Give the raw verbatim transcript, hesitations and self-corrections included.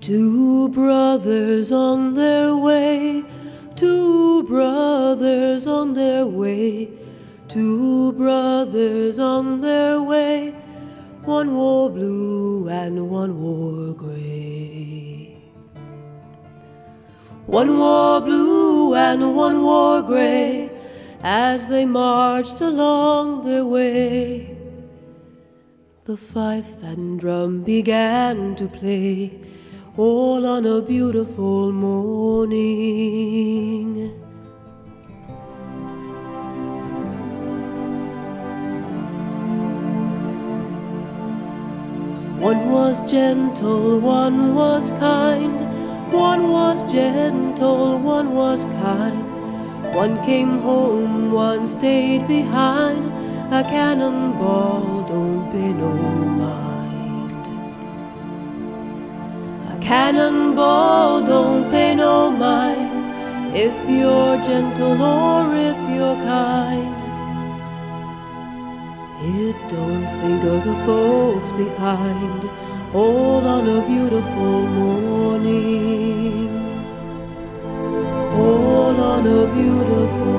Two brothers on their way, two brothers on their way, two brothers on their way, one wore blue and one wore gray. One wore blue and one wore gray, as they marched along their way. The fife and drum began to play, all on a beautiful morning. One was gentle, one was kind, one was gentle, one was kind. One came home, one stayed behind, a cannonball don't pay no mind. Cannonball, don't pay no mind if you're gentle or if you're kind. It don't think of the folks behind, all on a beautiful morning, all on a beautiful